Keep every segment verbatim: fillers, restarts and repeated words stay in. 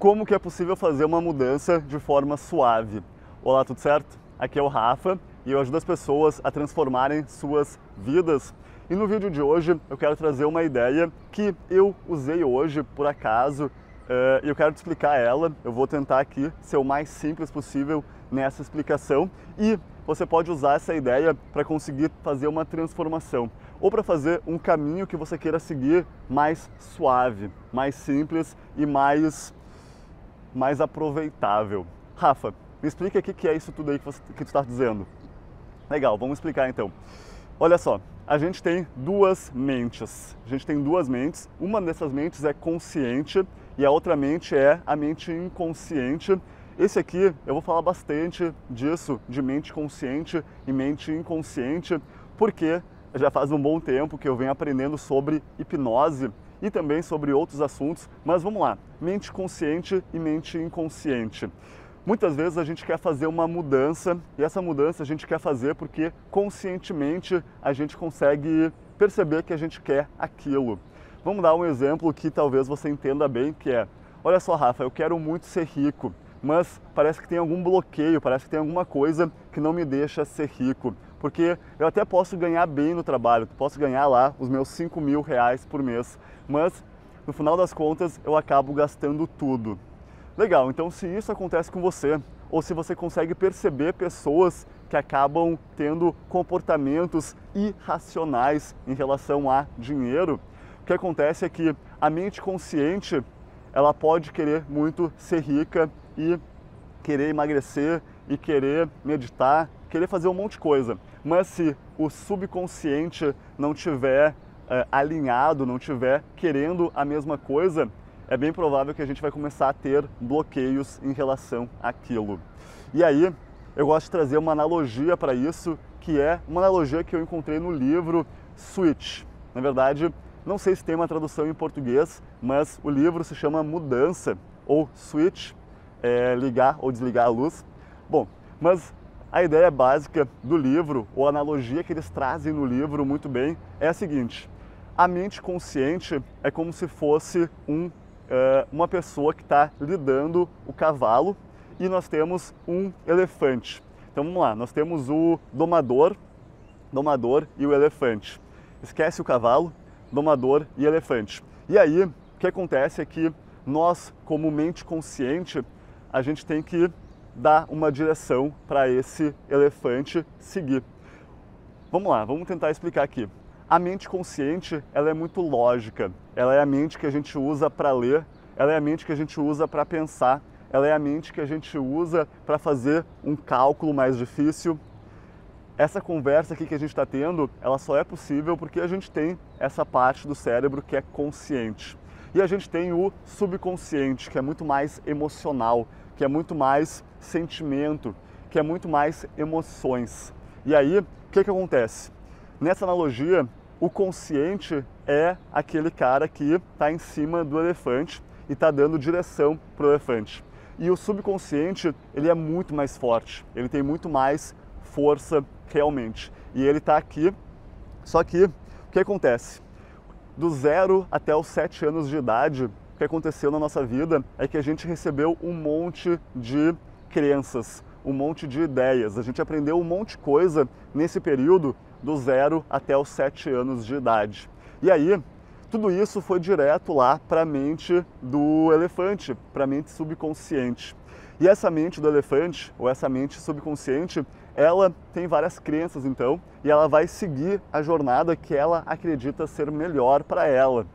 como que é possível fazer uma mudança de forma suave. Olá, tudo certo? Aqui é o Rafa e eu ajudo as pessoas a transformarem suas vidas. E no vídeo de hoje eu quero trazer uma ideia que eu usei hoje, por acaso, e eu quero te explicar ela. Eu vou tentar aqui ser o mais simples possível nessa explicação e você pode usar essa ideia para conseguir fazer uma transformação ou para fazer um caminho que você queira seguir mais suave, mais simples e mais, mais aproveitável. Rafa, me explica o que é isso tudo aí que você que tu está dizendo. Legal, vamos explicar então. Olha só, a gente tem duas mentes. A gente tem duas mentes. Uma dessas mentes é consciente e a outra mente é a mente inconsciente. Esse aqui, eu vou falar bastante disso, de mente consciente e mente inconsciente, porque já faz um bom tempo que eu venho aprendendo sobre hipnose e também sobre outros assuntos, mas vamos lá, mente consciente e mente inconsciente. Muitas vezes a gente quer fazer uma mudança e essa mudança a gente quer fazer porque conscientemente a gente consegue perceber que a gente quer aquilo. Vamos dar um exemplo que talvez você entenda bem, que é, olha só, Rafa, eu quero muito ser rico, mas parece que tem algum bloqueio, parece que tem alguma coisa que não me deixa ser rico. Porque eu até posso ganhar bem no trabalho, posso ganhar lá os meus cinco mil reais por mês, mas no final das contas eu acabo gastando tudo. Legal, então se isso acontece com você, ou se você consegue perceber pessoas que acabam tendo comportamentos irracionais em relação a dinheiro, o que acontece é que a mente consciente, ela pode querer muito ser rica e querer emagrecer e querer meditar, querer fazer um monte de coisa. Mas se o subconsciente não tiver eh, alinhado, não tiver querendo a mesma coisa, é bem provável que a gente vai começar a ter bloqueios em relação àquilo. E aí, eu gosto de trazer uma analogia para isso, que é uma analogia que eu encontrei no livro Switch. Na verdade, não sei se tem uma tradução em português, mas o livro se chama Mudança, ou Switch, é, ligar ou desligar a luz. Bom, mas a ideia básica do livro, ou a analogia que eles trazem no livro muito bem, é a seguinte. A mente consciente é como se fosse um uma pessoa que está lidando o cavalo e nós temos um elefante. Então vamos lá, nós temos o domador, domador e o elefante. Esquece o cavalo, domador e elefante. E aí, o que acontece é que nós, como mente consciente, a gente tem que dar uma direção para esse elefante seguir. Vamos lá, vamos tentar explicar aqui. A mente consciente, ela é muito lógica, ela é a mente que a gente usa para ler, ela é a mente que a gente usa para pensar, ela é a mente que a gente usa para fazer um cálculo mais difícil. Essa conversa aqui que a gente está tendo, ela só é possível porque a gente tem essa parte do cérebro que é consciente. E a gente tem o subconsciente, que é muito mais emocional, que é muito mais sentimento, que é muito mais emoções. E aí, o que que acontece? Nessa analogia, o consciente é aquele cara que está em cima do elefante e está dando direção para o elefante. E o subconsciente, ele é muito mais forte, ele tem muito mais força realmente. E ele está aqui, só que o que acontece? Do zero até os sete anos de idade, o que aconteceu na nossa vida é que a gente recebeu um monte de crenças, um monte de ideias. A gente aprendeu um monte de coisa nesse período do zero até os sete anos de idade. E aí, tudo isso foi direto lá para a mente do elefante, para a mente subconsciente. E essa mente do elefante, ou essa mente subconsciente, ela tem várias crenças então, e ela vai seguir a jornada que ela acredita ser melhor para ela.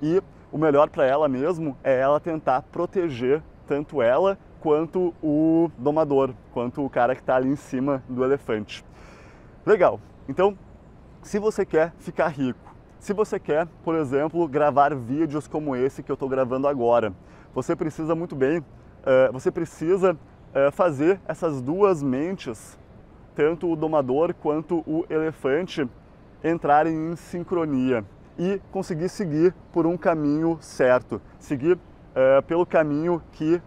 E o melhor para ela mesmo é ela tentar proteger tanto ela quanto o domador, quanto o cara que está ali em cima do elefante. Legal! Então, se você quer ficar rico, se você quer, por exemplo, gravar vídeos como esse que eu estou gravando agora, você precisa muito bem, uh, você precisa uh, fazer essas duas mentes, tanto o domador quanto o elefante, entrarem em sincronia e conseguir seguir por um caminho certo, seguir uh, pelo caminho que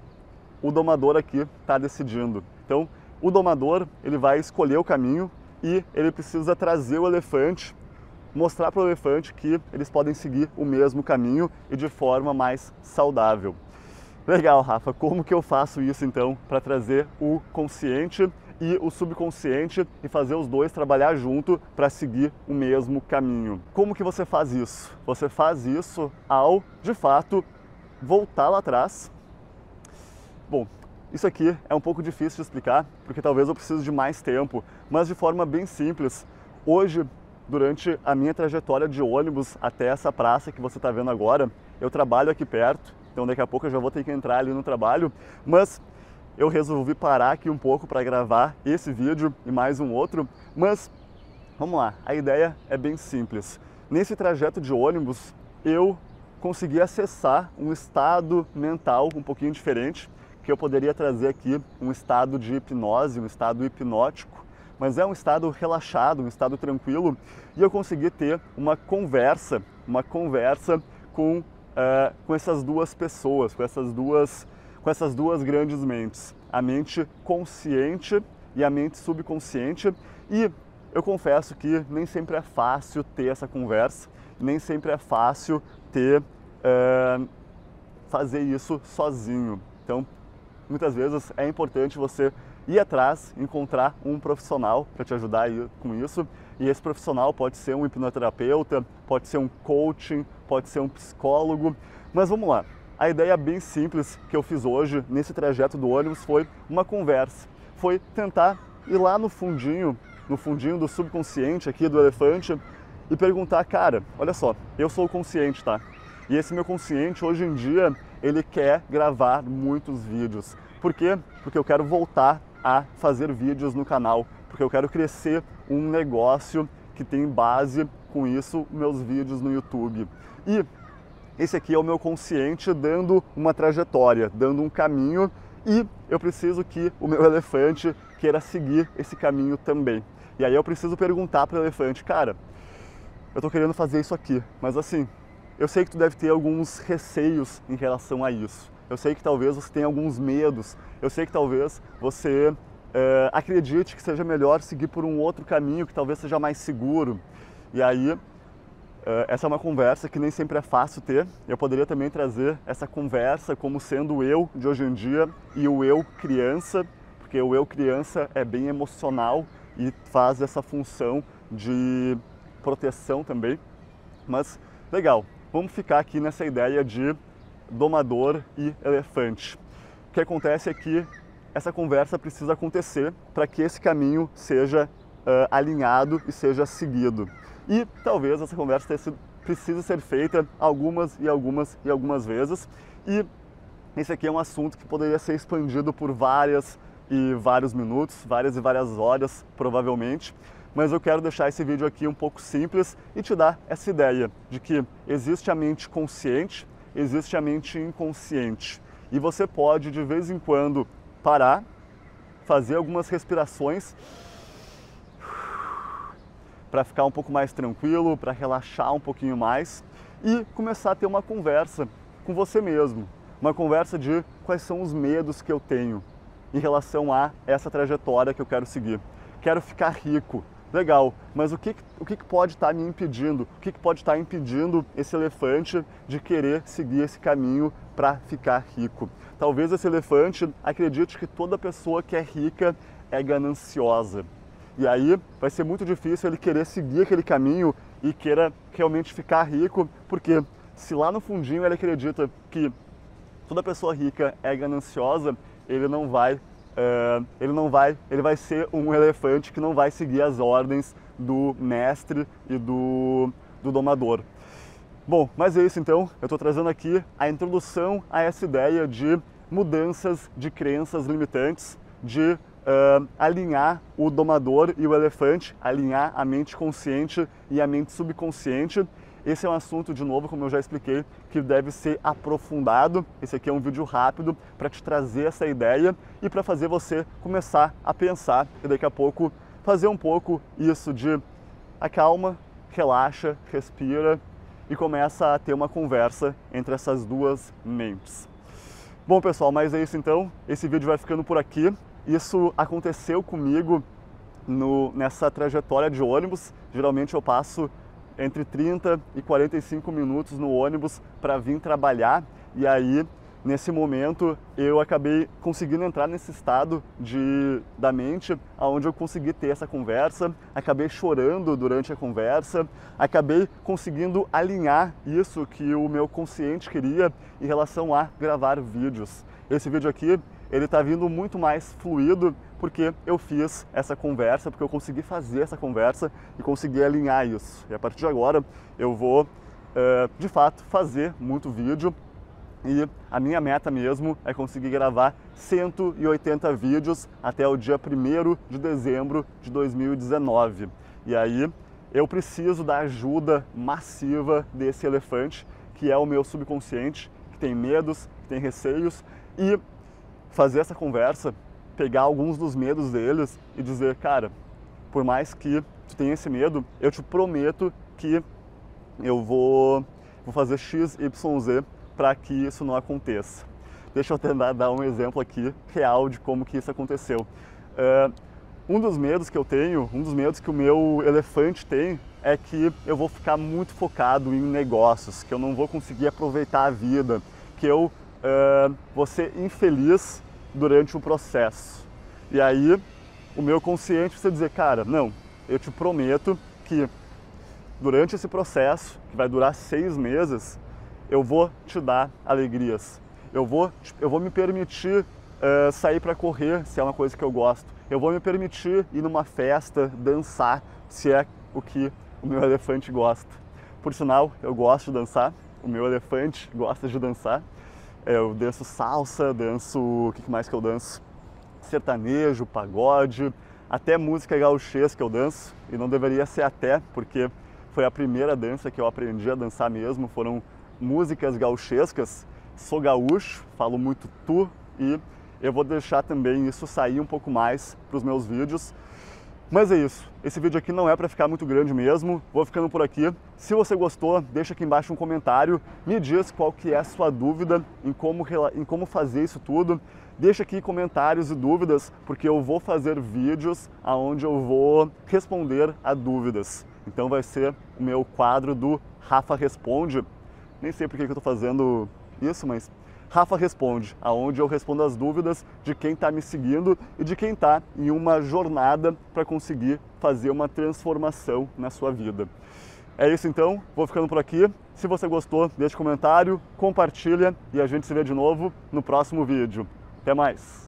o domador aqui está decidindo. Então, o domador, ele vai escolher o caminho e ele precisa trazer o elefante, mostrar para o elefante que eles podem seguir o mesmo caminho e de forma mais saudável. Legal, Rafa. Como que eu faço isso, então, para trazer o consciente e o subconsciente e fazer os dois trabalhar junto para seguir o mesmo caminho? Como que você faz isso? Você faz isso ao, de fato, voltar lá atrás. Bom, isso aqui é um pouco difícil de explicar, porque talvez eu precise de mais tempo, mas de forma bem simples. Hoje, durante a minha trajetória de ônibus até essa praça que você está vendo agora, eu trabalho aqui perto, então daqui a pouco eu já vou ter que entrar ali no trabalho, mas eu resolvi parar aqui um pouco para gravar esse vídeo e mais um outro, mas vamos lá, a ideia é bem simples. Nesse trajeto de ônibus, eu consegui acessar um estado mental um pouquinho diferente, que eu poderia trazer aqui um estado de hipnose, um estado hipnótico, mas é um estado relaxado, um estado tranquilo, e eu consegui ter uma conversa, uma conversa com, uh, com essas duas pessoas, com essas duas, com essas duas grandes mentes, a mente consciente e a mente subconsciente, e eu confesso que nem sempre é fácil ter essa conversa, nem sempre é fácil ter, uh, fazer isso sozinho, então muitas vezes é importante você ir atrás, encontrar um profissional para te ajudar com isso. E esse profissional pode ser um hipnoterapeuta, pode ser um coaching, pode ser um psicólogo. Mas vamos lá, a ideia bem simples que eu fiz hoje nesse trajeto do ônibus foi uma conversa. Foi tentar ir lá no fundinho, no fundinho do subconsciente aqui do elefante e perguntar, cara, olha só, eu sou o consciente, tá? E esse meu consciente hoje em dia, ele quer gravar muitos vídeos. Por quê? Porque eu quero voltar a fazer vídeos no canal, porque eu quero crescer um negócio que tem base com isso, meus vídeos no YouTube. E esse aqui é o meu consciente dando uma trajetória, dando um caminho, e eu preciso que o meu elefante queira seguir esse caminho também. E aí eu preciso perguntar para o elefante, cara, eu tô querendo fazer isso aqui, mas assim, eu sei que tu deve ter alguns receios em relação a isso. Eu sei que talvez você tenha alguns medos, eu sei que talvez você é, acredite que seja melhor seguir por um outro caminho, que talvez seja mais seguro. E aí, é, essa é uma conversa que nem sempre é fácil ter. Eu poderia também trazer essa conversa como sendo o eu de hoje em dia e o eu criança, porque o eu criança é bem emocional e faz essa função de proteção também. Mas, legal, vamos ficar aqui nessa ideia de domador e elefante. O que acontece é que essa conversa precisa acontecer para que esse caminho seja uh, alinhado e seja seguido. E talvez essa conversa precise ser feita algumas e algumas e algumas vezes. E esse aqui é um assunto que poderia ser expandido por várias e vários minutos, várias e várias horas, provavelmente. Mas eu quero deixar esse vídeo aqui um pouco simples e te dar essa ideia de que existe a mente consciente, existe a mente inconsciente, e você pode de vez em quando parar, fazer algumas respirações para ficar um pouco mais tranquilo, para relaxar um pouquinho mais e começar a ter uma conversa com você mesmo, uma conversa de quais são os medos que eu tenho em relação a essa trajetória que eu quero seguir. Quero ficar rico, legal, mas o que, o que pode estar me impedindo? O que pode estar impedindo esse elefante de querer seguir esse caminho para ficar rico? Talvez esse elefante acredite que toda pessoa que é rica é gananciosa. E aí vai ser muito difícil ele querer seguir aquele caminho e queira realmente ficar rico, porque se lá no fundinho ele acredita que toda pessoa rica é gananciosa, ele não vai Uh, ele não vai, ele vai ser um elefante que não vai seguir as ordens do mestre e do, do domador. Bom, mas é isso então, eu estou trazendo aqui a introdução a essa ideia de mudanças de crenças limitantes, de uh, alinhar o domador e o elefante, alinhar a mente consciente e a mente subconsciente. Esse é um assunto, de novo, como eu já expliquei, que deve ser aprofundado. Esse aqui é um vídeo rápido para te trazer essa ideia e para fazer você começar a pensar e daqui a pouco fazer um pouco isso de acalma, relaxa, respira e começa a ter uma conversa entre essas duas mentes. Bom, pessoal, mas é isso então. Esse vídeo vai ficando por aqui. Isso aconteceu comigo no, nessa trajetória de ônibus. Geralmente eu passo entre trinta e quarenta e cinco minutos no ônibus para vir trabalhar, e aí Nesse momento, eu acabei conseguindo entrar nesse estado de, da mente, onde eu consegui ter essa conversa, acabei chorando durante a conversa, acabei conseguindo alinhar isso que o meu consciente queria em relação a gravar vídeos. Esse vídeo aqui, ele está vindo muito mais fluido, porque eu fiz essa conversa, porque eu consegui fazer essa conversa e consegui alinhar isso. E a partir de agora, eu vou, uh, de fato, fazer muito vídeo. E a minha meta mesmo é conseguir gravar cento e oitenta vídeos até o dia primeiro de dezembro de dois mil e dezenove. E aí eu preciso da ajuda massiva desse elefante, que é o meu subconsciente, que tem medos, que tem receios, e fazer essa conversa, pegar alguns dos medos deles e dizer: cara, por mais que tu tenha esse medo, eu te prometo que eu vou, vou fazer X Y Z para que isso não aconteça. Deixa eu tentar dar um exemplo aqui real de como que isso aconteceu. Uh, um dos medos que eu tenho, um dos medos que o meu elefante tem, é que eu vou ficar muito focado em negócios, que eu não vou conseguir aproveitar a vida, que eu uh, vou ser infeliz durante o processo. E aí o meu consciente precisa dizer: cara, não, eu te prometo que durante esse processo, que vai durar seis meses, eu vou te dar alegrias, eu vou, eu vou me permitir uh, sair para correr, se é uma coisa que eu gosto, eu vou me permitir ir numa festa, dançar, se é o que o meu elefante gosta. Por sinal, eu gosto de dançar, o meu elefante gosta de dançar, eu danço salsa, danço, o que mais que eu danço? Sertanejo, pagode, até música gauchês que eu danço, e não deveria ser até, porque foi a primeira dança que eu aprendi a dançar mesmo, foram músicas gauchescas. Sou gaúcho, falo muito tu, e eu vou deixar também isso sair um pouco mais para os meus vídeos. Mas é isso, esse vídeo aqui não é para ficar muito grande mesmo, vou ficando por aqui. Se você gostou, deixa aqui embaixo um comentário, me diz qual que é a sua dúvida em como, em como fazer isso tudo. Deixa aqui comentários e dúvidas, porque eu vou fazer vídeos onde eu vou responder a dúvidas. Então vai ser o meu quadro do Rafa Responde. Nem sei porque que eu tô fazendo isso, mas Rafa Responde, aonde eu respondo as dúvidas de quem está me seguindo e de quem está em uma jornada para conseguir fazer uma transformação na sua vida. É isso então, vou ficando por aqui. Se você gostou, deixa um comentário, compartilha, e a gente se vê de novo no próximo vídeo. Até mais!